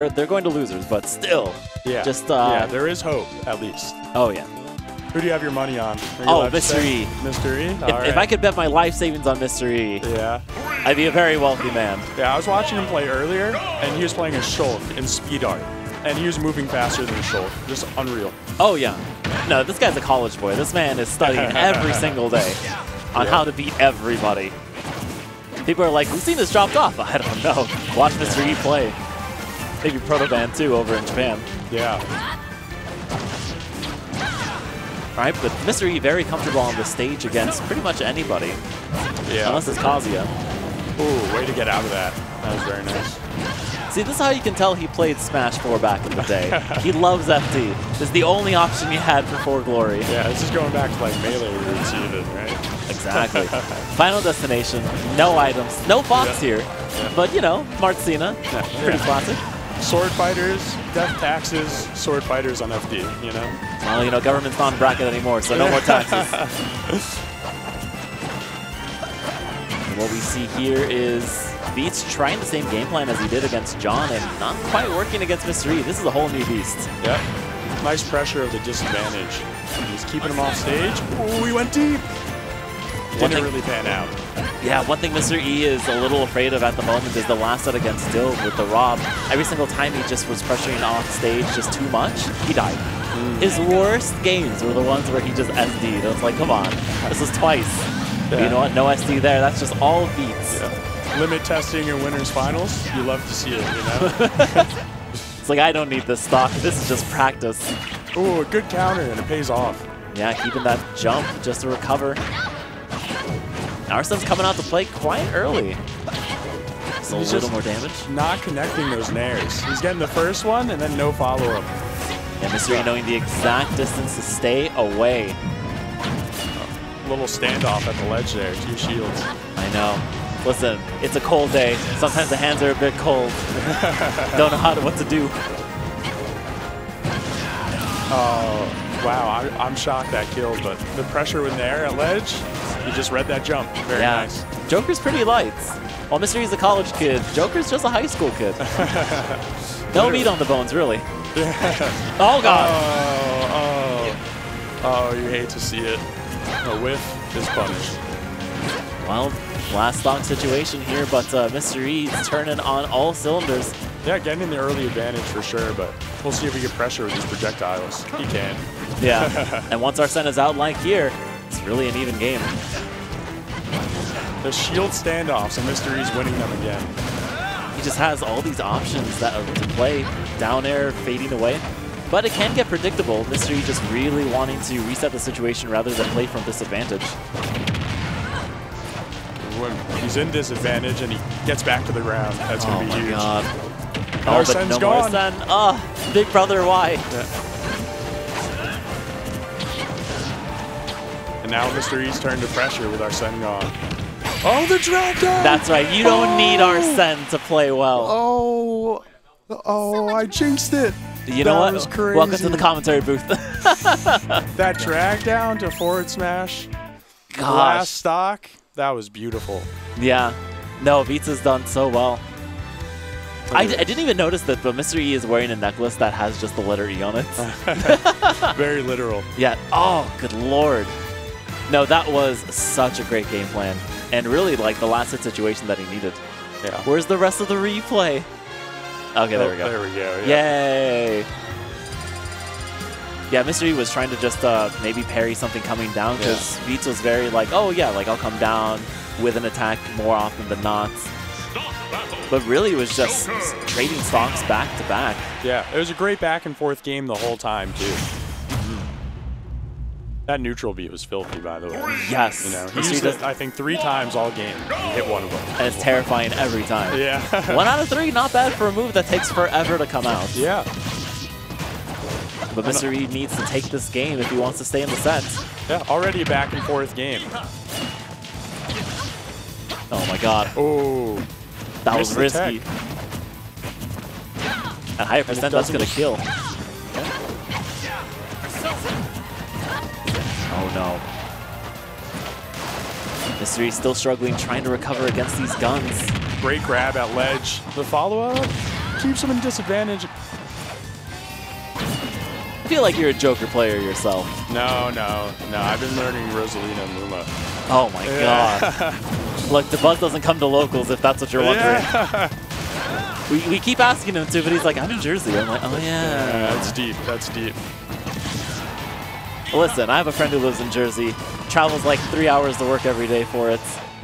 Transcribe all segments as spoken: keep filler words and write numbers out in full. They're going to losers, but still. Yeah. Just, uh, yeah, there is hope, at least. Oh, yeah. Who do you have your money on? Oh, Mister E. Mister E? If, right. if I could bet my life savings on Mister E, yeah. I'd be a very wealthy man. Yeah, I was watching him play earlier, and he was playing a Shulk in Speed Art. And he was moving faster than Shulk. Just unreal. Oh, yeah. No, this guy's a college boy. This man is studying every single day on yeah. how to beat everybody. People are like, Lucina's dropped off. I don't know. Watch Mister E play. Maybe Protoban too over in Japan. Yeah. Alright, but Mister E very comfortable on the stage against pretty much anybody. Yeah. Unless it's Kazuya. Ooh, way to get out of that. That was very nice. See, this is how you can tell he played Smash four back in the day. He loves F T. This is the only option he had for For Glory. Yeah, this is going back to like Melee roots you did, right? Exactly. Final Destination, no items, no box yeah. here. Yeah. But you know, Marcina, yeah. pretty yeah. classic. Sword fighters, death taxes, sword fighters on F D, you know? Well, you know, government's not in bracket anymore, so no more taxes. What we see here is Vitz trying the same game plan as he did against John and not quite working against Mister E. This is a whole new Beast. Yep. Nice pressure of the disadvantage. He's keeping him off stage. Ooh, he went deep. Didn't thing, really pan out. Yeah, one thing Mister E is a little afraid of at the moment is the last set against Dill with the Rob. Every single time he just was pressuring off stage just too much, he died. Mm. His worst games were the ones where he just S D'd. I was like, come on, this is twice. Yeah. You know what? No S D there. That's just all beats. Yeah. Limit testing in winners finals. You love to see it, you know? It's like, I don't need this stock. This is just practice. Ooh, a good counter, and it pays off. Yeah, keeping that jump just to recover. Arsene's coming out to play quite early. So a little more damage. Not connecting those nairs. He's getting the first one and then no follow-up. And Mister E knowing the exact distance to stay away. A little standoff at the ledge there. Two shields. I know. Listen, it's a cold day. Sometimes the hands are a bit cold. Don't know how to, what to do. Oh, wow. I, I'm shocked that kill, but the pressure in there at ledge. You just read that jump. Very yeah. nice. Joker's pretty light. While Mister E's a college kid, Joker's just a high school kid. No meat on the bones, really. Yeah. Oh, God. Oh, oh. oh, you hate to see it. A whiff is punished. Well, last stock situation here, but uh, Mister E's turning on all cylinders. Yeah, getting in the early advantage for sure, but we'll see if he can pressure with these projectiles. He can. Yeah, and once Arsene is out like here, it's really an even game. The shield standoffs, and Mister E's winning them again. He just has all these options that are to play. Down air, fading away. But it can get predictable. Mister E just really wanting to reset the situation rather than play from disadvantage. When he's in disadvantage and he gets back to the ground. That's oh going to be huge. God. Oh, Arsene's no gone. Arsene. Oh, big brother, why? Yeah. Now Mister E's turned to pressure with Arsene gone. Oh, the drag down! That's right. You don't oh. need Arsene to play well. Oh, oh! I jinxed it. You that know what? Was crazy. Welcome to the commentary booth. That drag down to forward smash. Gosh. Last stock. That was beautiful. Yeah. No, Vitz has done so well. I, d I didn't even notice that, but Mister E is wearing a necklace that has just the letter E on it. Very literal. Yeah. Oh, good lord. No, that was such a great game plan. And really, like, the last hit situation that he needed. Yeah. Where's the rest of the replay? Okay, there oh, we go. There we go, yeah. Yay! Yeah, Mister E was trying to just uh, maybe parry something coming down, because yeah. Vitz was very like, oh yeah, like, I'll come down with an attack more often than not. But really, it was just Joker. trading stocks back to back. Yeah, it was a great back and forth game the whole time, too. That neutral beat was filthy, by the way. Yes. You know, he's hit, I think, three times all game. He hit one of them. And it's terrifying every time. Yeah. One out of three, not bad for a move that takes forever to come out. Yeah. But Mister E needs to take this game if he wants to stay in the set. Yeah, already a back and forth game. Oh my god. Oh. That was risky. At higher percent, that's going to kill. Oh no. Mister E still struggling, trying to recover against these guns. Great grab at ledge. The follow-up? keeps him in disadvantage. I feel like you're a Joker player yourself. No, no, no. I've been learning Rosalina and Luma. Oh my yeah. god. Look, the buzz doesn't come to locals if that's what you're wondering. Yeah. We, we keep asking him to, but he's like, I'm in Jersey. I'm like, oh yeah. yeah. That's deep, that's deep. Listen, I have a friend who lives in Jersey, travels like three hours to work every day for it.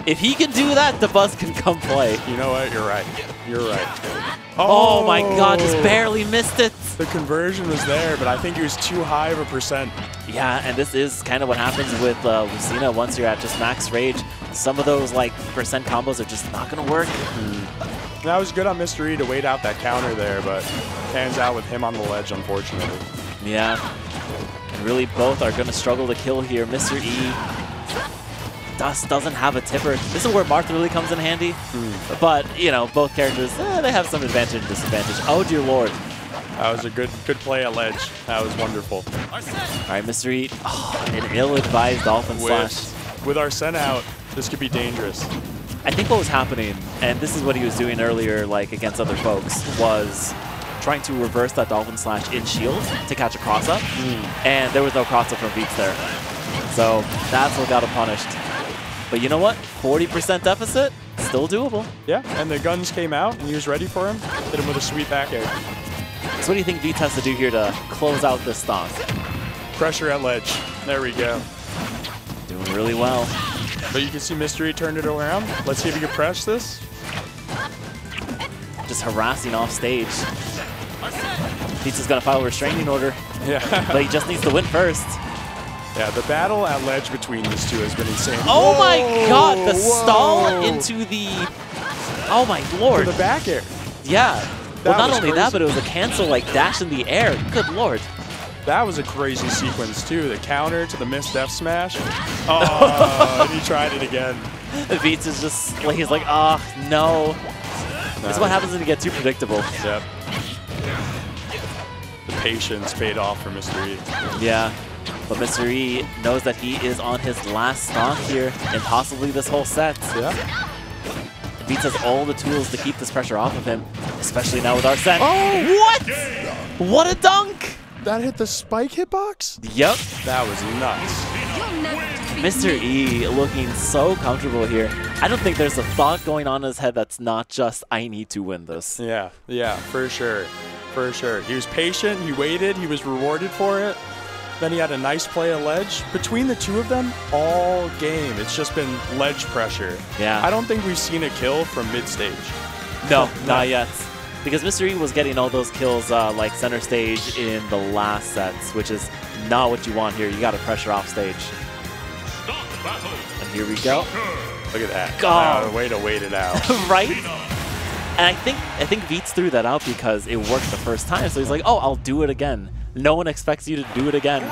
If he can do that, the bus can come play. You know what? You're right. You're right. Oh, oh my god, just barely missed it. The conversion was there, but I think it was too high of a percent. Yeah, and this is kind of what happens with uh, Lucina. Once you're at just max rage, some of those like percent combos are just not going to work. Mm. That was good on Mister E to wait out that counter there, but pans out with him on the ledge, unfortunately. Yeah, and really both are going to struggle to kill here. Mister E Dust doesn't have a tipper. This is where Marth really comes in handy. Mm. But, you know, both characters, eh, they have some advantage and disadvantage. Oh, dear lord. That was a good good play at ledge. That was wonderful. Arsene. All right, Mister E. Oh, an ill-advised Dolphin Slash. With Arsene out, this could be dangerous. I think what was happening, and this is what he was doing earlier, like, against other folks, was trying to reverse that Dolphin Slash in shield to catch a cross-up. Mm. And there was no cross-up from Vitz there. So that's what got him punished. But you know what? forty percent deficit, still doable. Yeah, and the guns came out, and he was ready for him. Hit him with a sweet back air. So what do you think Vitz has to do here to close out this stock? Pressure at ledge. There we go. Doing really well. But you can see Mister E turned it around. Let's see if he can press this. Just harassing off stage. Vitz is going to file a restraining order. Yeah. But he just needs to win first. Yeah, the battle at ledge between these two has been insane. Oh whoa, my god, the whoa. stall into the... Oh my lord. To the back air. Yeah. That well, not only crazy. that, but it was a cancel, like, dash in the air. Good lord. That was a crazy sequence, too. The counter to the missed F smash. Oh, and he tried it again. Vitz is just, like, he's like, ah, oh, no. Nah. This is what happens when you get too predictable. Yep. The patience paid off for Mister E. Yeah. But Mister E knows that he is on his last stock here, and possibly this whole set. Yeah. Vitz has all the tools to keep this pressure off of him, especially now with Arsene. Oh! What? Yeah. What a dunk! That hit the spike hitbox? Yep. That was nuts. Mister E looking so comfortable here. I don't think there's a thought going on in his head that's not just, I need to win this. Yeah, yeah, for sure. For sure. He was patient, he waited, he was rewarded for it. Then he had a nice play at ledge. Between the two of them, all game, it's just been ledge pressure. Yeah. I don't think we've seen a kill from mid-stage. No, no, not yet. Because Mister E was getting all those kills uh, like center stage in the last sets, which is not what you want here. You got to pressure off stage. And here we go. Look at that. God. Wow, way to wait it out. Right? And I think, I think Vitz threw that out because it worked the first time. So he's like, oh, I'll do it again. No one expects you to do it again.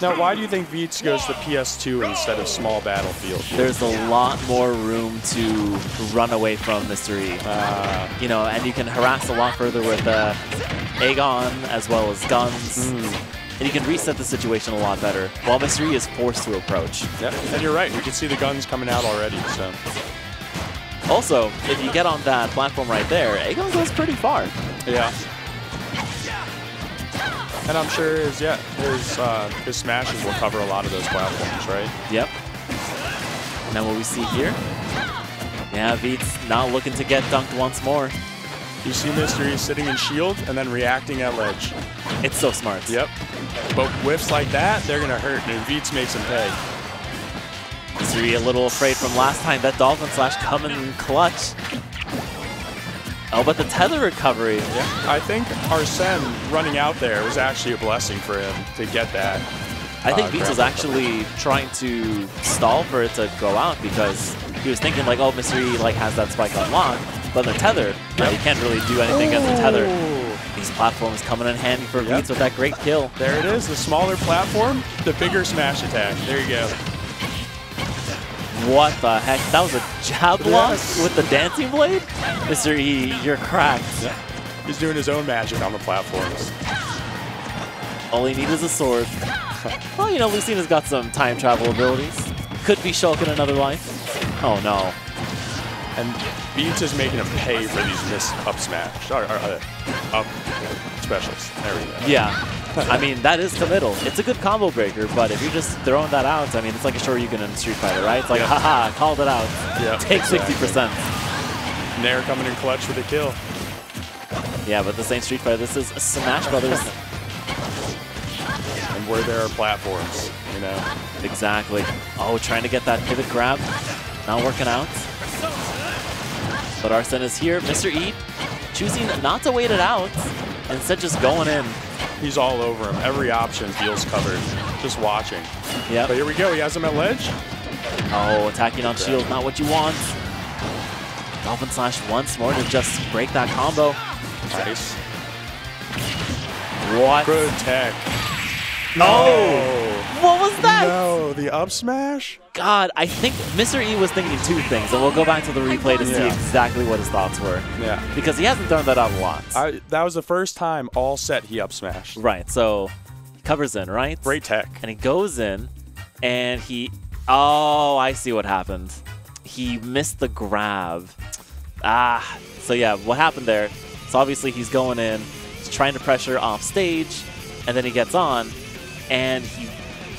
Now, why do you think Vitz goes to P S two instead of small battlefield? There's a lot more room to run away from Mister E. Uh, you know, and you can harass a lot further with uh, Aegon as well as guns. Mm. And you can reset the situation a lot better, while Mister E is forced to approach. Yeah, and you're right. We can see the guns coming out already, so... Also, if you get on that platform right there, Aegon goes pretty far. Yeah. And I'm sure his, yeah, his, uh, his smashes will cover a lot of those platforms, right? Yep. And then what we see here? Yeah, Vitz not looking to get dunked once more. You see Mister E sitting in shield and then reacting at ledge. It's so smart. Yep. But whiffs like that, they're going to hurt, and Vitz makes him pay. Mister E a little afraid from last time. That Dolphin Slash coming in clutch. Oh, but the tether recovery. Yeah, I think Arsene running out there was actually a blessing for him to get that. I think uh, Vitz was actually trying to stall for it to go out because he was thinking like, oh, Mister E like has that spike unlocked, but the tether, you know, he can't really do anything against the tether. These platforms coming in handy for Vitz with that great kill. There it is, the smaller platform, the bigger smash attack. There you go. What the heck? That was a jab block yes. with the dancing blade? Mister E, you're cracked. Yeah. He's doing his own magic on the platforms. All he needs is a sword. Well, you know, Lucina's got some time travel abilities. Could be Shulk in another life. Oh, no. And Beats is making him pay for these missed up smash, or, or uh, up specials. There we go. Yeah. I mean, that is committal. It's a good combo breaker, but if you're just throwing that out, I mean, it's like a Shoryuken in Street Fighter, right? It's like, yeah. haha, called it out. Yeah, take exactly. sixty percent. Nair coming in clutch with a kill. Yeah, but this ain't Street Fighter. This is Smash Brothers. And where there are platforms, you know. Exactly. Oh, trying to get that pivot grab. Not working out. But Arsene is here. Mister E choosing not to wait it out. Instead, just going in. He's all over him. Every option feels covered. Just watching. Yeah. But here we go. He has him at ledge. Oh, attacking on shield. Not what you want. Dolphin Slash once more to just break that combo. Nice. What? Protect. No. Oh. What was that? No, the up smash? God, I think Mister E was thinking two things, and we'll go back to the replay to yeah. see exactly what his thoughts were. Yeah. Because he hasn't thrown that out a lot. I, that was the first time all set he up smashed. Right, so he covers in, right? Great tech. And he goes in, and he... Oh, I see what happened. He missed the grab. Ah, so yeah, what happened there? So obviously he's going in, he's trying to pressure off stage, and then he gets on, and he...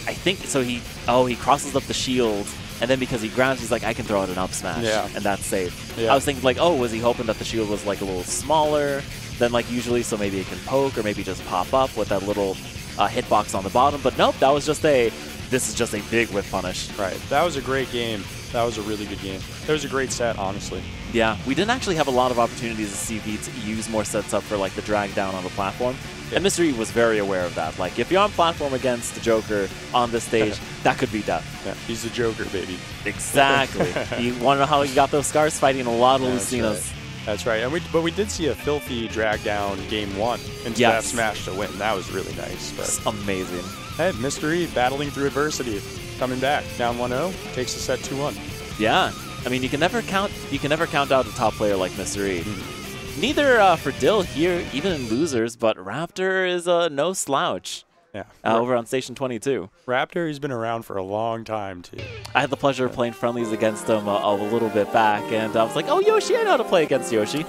I think, so he... Oh, he crosses up the shield, and then because he grabs, he's like, I can throw out an up smash, yeah. and that's safe. Yeah. I was thinking, like, oh, was he hoping that the shield was, like, a little smaller than, like, usually, so maybe it can poke or maybe just pop up with that little uh, hitbox on the bottom. But nope, that was just a, this is just a big whip punish. Right. That was a great game. That was a really good game. That was a great set, honestly. Yeah. We didn't actually have a lot of opportunities to see Vitz use more sets up for, like, the drag down on the platform. And Mister E was very aware of that. Like, if you're on platform against the Joker on this stage, that could be death. Yeah, he's the Joker, baby. Exactly. You want to know how he got those scars? Fighting a lot of yeah, Lucinas. Right. That's right. And we, but we did see a filthy drag down game one into yes. that smash to win. That was really nice. But it's amazing. Hey, Mister E battling through adversity. Coming back. Down one oh. Takes the set two one. Yeah. I mean, you can never count, you can never count out a top player like Mister E. Mm-hmm. Neither uh, for Dill here, even in losers, but Raptor is a uh, no slouch. Yeah, uh, over on Station Twenty Two. Raptor, he's been around for a long time too. I had the pleasure of playing friendlies against him uh, a little bit back, and I was like, "Oh, Yoshi, I know how to play against Yoshi."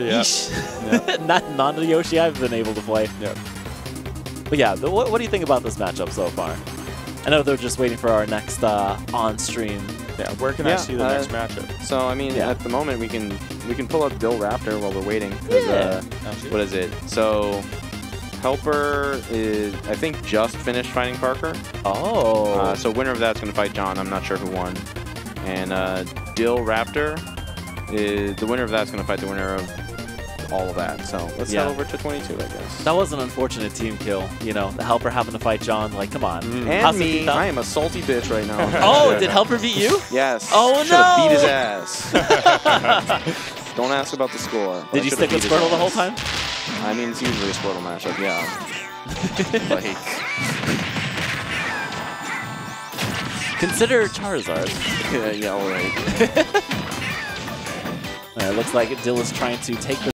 Yeah. yeah. Not not the Yoshi I've been able to play. Yeah. But yeah, the, what, what do you think about this matchup so far? I know they're just waiting for our next uh, on-stream. Yeah, where can yeah, I see the uh, next matchup? So I mean, yeah. at the moment we can we can pull up Dill Raptor while we're waiting. Yeah. Uh, what is it? So Helper is I think just finished fighting Parker. Oh. Uh, so winner of that's going to fight John. I'm not sure who won. And uh, Dill Raptor is the winner of that's going to fight the winner of all of that. So let's yeah. head over to twenty-two, I guess. That was an unfortunate team kill. You know, the Helper having to fight John. Like, come on. Mm. And How's me. I am a salty bitch right now. Oh, did Helper beat you? Yes. Oh, no. Should have beat his ass. Don't ask about the score. Did you stick with Squirtle the whole time? I mean, it's usually a Squirtle matchup, yeah. like. Consider Charizard. yeah, yeah, all right. Yeah. All right, looks like Dill is trying to take the